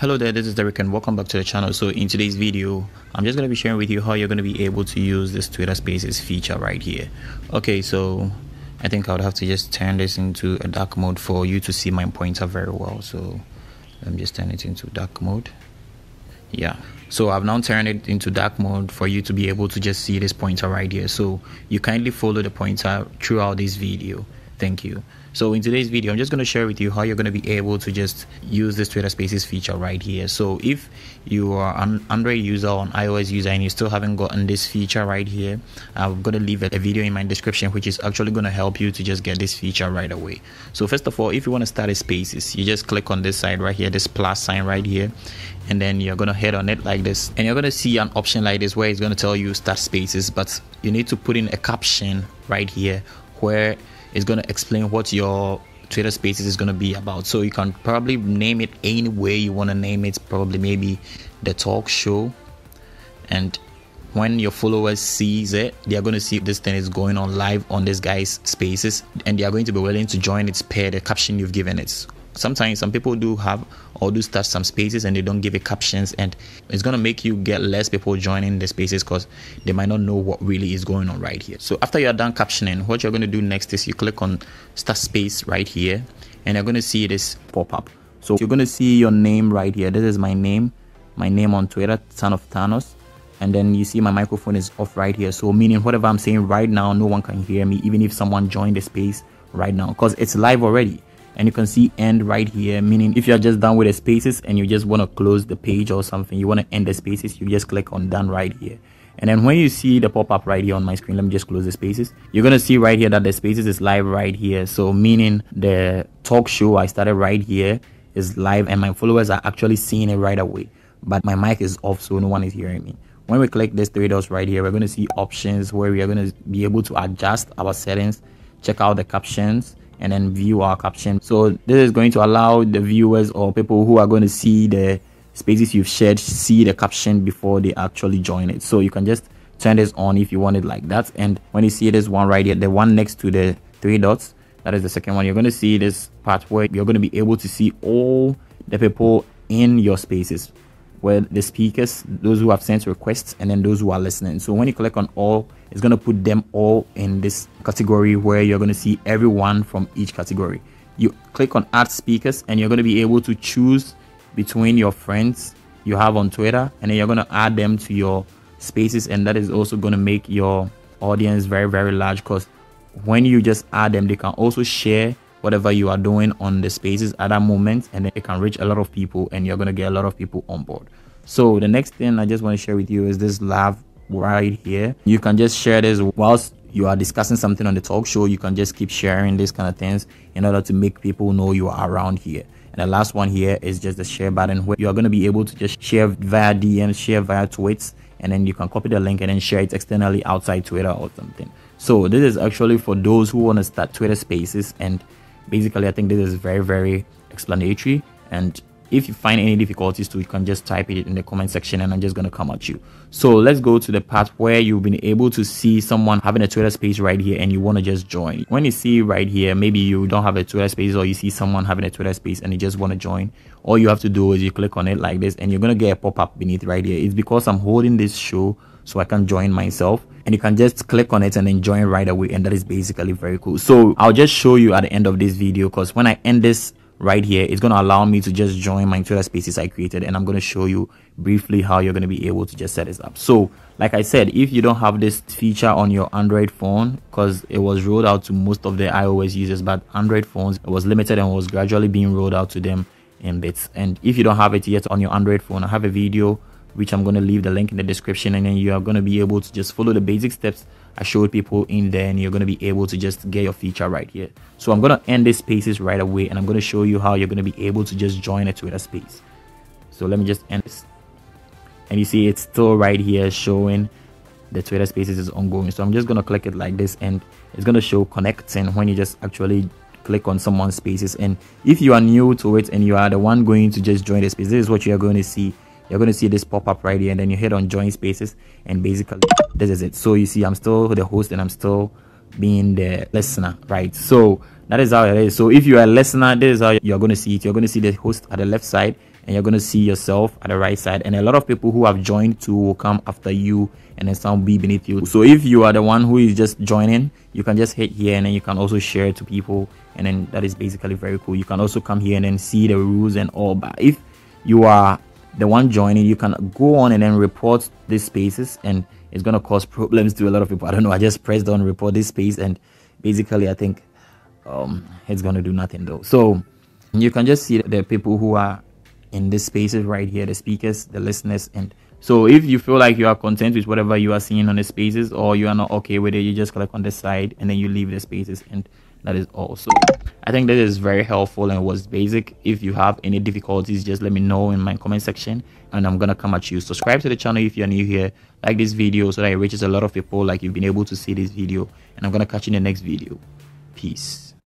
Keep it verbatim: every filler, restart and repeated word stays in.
Hello there, this is Derek and welcome back to the channel. So in today's video, I'm just going to be sharing with you how you're going to be able to use this Twitter Spaces feature right here. Okay, so I think I would have to just turn this into a dark mode for you to see my pointer very well. So let me just turn it into dark mode. Yeah, so I've now turned it into dark mode for you to be able to just see this pointer right here. So you kindly follow the pointer throughout this video. Thank you. So in today's video, I'm just going to share with you how you're going to be able to just use this Twitter Spaces feature right here. So if you are an Android user or an iOS user and you still haven't gotten this feature right here, I'm going to leave a video in my description which is actually going to help you to just get this feature right away. So first of all, if you want to start a Spaces, you just click on this side right here, this plus sign right here, and then you're going to head on it like this, and you're going to see an option like this where it's going to tell you start Spaces, but you need to put in a caption right here where it's going to explain what your Twitter Spaces is going to be about. So you can probably name it any way you want to name it, probably maybe the talk show. And when your followers sees it, they are going to see this thing is going on live on this guy's Spaces, and they are going to be willing to join it per the caption you've given it. Sometimes some people do have or do start some Spaces and they don't give it captions, and it's going to make you get less people joining the Spaces because they might not know what really is going on right here. So after you're done captioning, what you're going to do next is you click on start space right here, and you're going to see this pop up. So you're going to see your name right here. This is my name, my name on Twitter, Son of Thanos. And then you see my microphone is off right here. So meaning whatever I'm saying right now, no one can hear me, even if someone joined the space right now, because it's live already. And you can see end right here, meaning if you're just done with the Spaces and you just want to close the page or something, you want to end the Spaces, you just click on done right here. And then when you see the pop-up right here on my screen, let me just close the Spaces, you're going to see right here that the Spaces is live right here. So meaning the talk show I started right here is live and my followers are actually seeing it right away, but my mic is off, so no one is hearing me. When we click this three dots right here, we're going to see options where we are going to be able to adjust our settings, check out the captions, and then view our caption. So this is going to allow the viewers or people who are going to see the Spaces you've shared see the caption before they actually join it. So you can just turn this on if you want it like that. And when you see this one right here, the one next to the three dots, that is the second one, you're going to see this part where you're going to be able to see all the people in your Spaces, where the speakers, those who have sent requests, and then those who are listening. So when you click on all, it's going to put them all in this category where you're going to see everyone from each category. You click on add speakers and you're going to be able to choose between your friends you have on Twitter, and then you're going to add them to your Spaces, and that is also going to make your audience very very large, because when you just add them, they can also share whatever you are doing on the Spaces at that moment, and then it can reach a lot of people and you're going to get a lot of people on board. So the next thing I just want to share with you is this lav right here. You can just share this whilst you are discussing something on the talk show. You can just keep sharing these kind of things in order to make people know you are around here. And the last one here is just the share button, where you are going to be able to just share via D Ms, share via tweets, and then you can copy the link and then share it externally outside Twitter or something. So this is actually for those who want to start Twitter Spaces, and basically I think this is very very explanatory, and if you find any difficulties too, you can just type it in the comment section and I'm just going to come at you. So let's go to the part where you've been able to see someone having a Twitter Space right here and you want to just join. When you see right here, maybe you don't have a Twitter Space, or you see someone having a Twitter Space and you just want to join, all you have to do is you click on it like this and you're going to get a pop-up beneath right here. It's because I'm holding this show, so I can join myself, and you can just click on it and then join right away, and that is basically very cool. So I'll just show you at the end of this video, because when I end this right here, it's going to allow me to just join my Twitter Spaces I created, and I'm going to show you briefly how you're going to be able to just set this up. So like I said, if you don't have this feature on your Android phone, because it was rolled out to most of the iOS users, but Android phones, it was limited and was gradually being rolled out to them in bits. And if you don't have it yet on your Android phone, I have a video which I'm going to leave the link in the description, and then you are going to be able to just follow the basic steps I showed people in there, and you're going to be able to just get your feature right here. So I'm going to end this Spaces right away, and I'm going to show you how you're going to be able to just join a Twitter Space. So let me just end this, and you see it's still right here showing the Twitter Spaces is ongoing. So I'm just going to click it like this, and it's going to show connecting when you just actually click on someone's Spaces. And if you are new to it and you are the one going to just join the Space, this is what you are going to see. You're going to see this pop up right here, and then you hit on join Spaces, and basically this is it. So you see I'm still the host and I'm still being the listener, right? So that is how it is. So if you are a listener, this is how you're going to see it. You're going to see the host at the left side, and you're going to see yourself at the right side, and a lot of people who have joined too will come after you, and then some will be beneath you. So if you are the one who is just joining, you can just hit here, and then you can also share it to people, and then that is basically very cool. You can also come here and then see the rules and all. But if you are the one joining, you can go on and then report these spaces, and it's going to cause problems to a lot of people. I don't know, I just pressed on report this space, and basically I think um it's going to do nothing though. So you can just see the people who are in these spaces right here, the speakers, the listeners. And so if you feel like you are content with whatever you are seeing on the spaces, or you are not okay with it, you just click on the side and then you leave the spaces, and that is all. So I think that is very helpful and was basic. If you have any difficulties, just let me know in my comment section, and I'm gonna come at you. Subscribe to the channel if you're new here, like this video so that it reaches a lot of people, like you've been able to see this video, and I'm gonna catch you in the next video. Peace.